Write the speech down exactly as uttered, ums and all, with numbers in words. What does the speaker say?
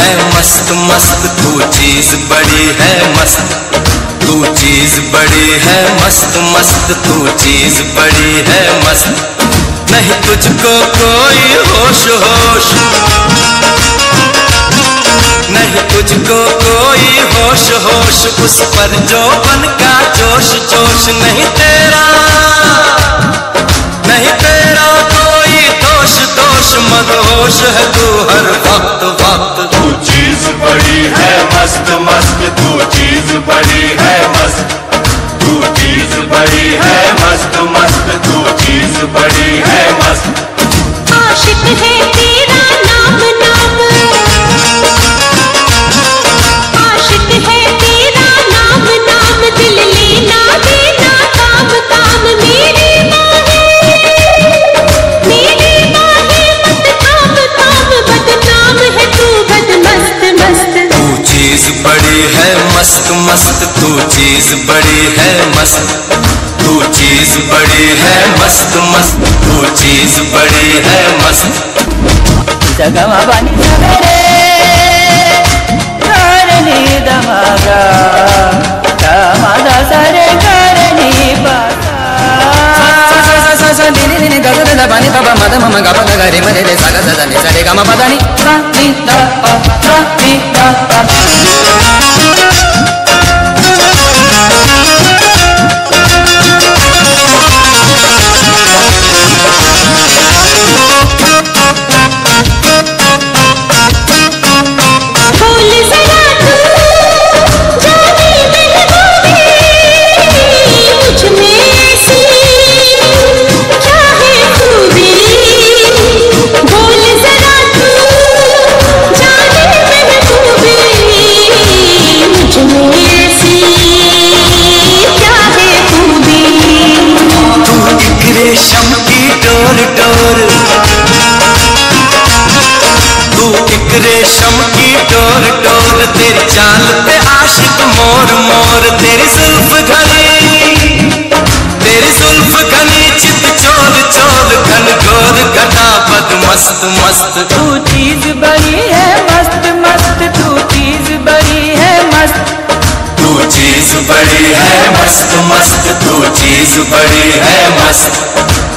है मस्त मस्त, तू चीज बड़ी है मस्त, तू चीज बड़ी है मस्त मस्त, तू चीज बड़ी है मस्त। नहीं तुझको कोई होश होश, नहीं तुझको कोई होश होश, उस पर जोबन का जोश जोश, नहीं तेरा नहीं तेरा कोई दोष दोष, मदहोश है तू हर वक्त वक्त। तू चीज बड़ी है मस्त मस्त, तू चीज बड़ी है मस्त, तू चीज बड़ी है मस्त मस्त, तू चीज बड़ी है। आशिक है तेरा नाम नाम, आशिक है तेरा नाम नाम, दिल लेना देना काम काम, मेरी माँ मेरी माँ मत काम काम, बदनाम है तू बद मस्त मस्त। तू चीज बड़ी है मस्त मस्त, तू चीज बड़ी है मस्त, तू चीज बड़ी है मस्त मस्त, तू चीज बड़ी है मस्त। जगमा बनी सवेरे करनी दमागा, दमादा सरे करनी बागा, सा सा नी नी नी दा दा दा पानी पापा मद मम गा पा गा रे मरे रे सा गा दा नी सा रे गा मा पा दा नी सा नी दा पा सा नी दा पा। रेशम की डोर डोर, तेरी चाल पे आशिक मोर मोर, तेरी जुल्फ घनी तेरी जुल्फ घनी, चित चोर चोर घन घोर घटापद मस्त मस्त। तू चीज बड़ी है मस्त मस्त, तू चीज बड़ी है मस्त, तू चीज बड़ी है मस्त मस्त, तू चीज बड़ी है मस्त।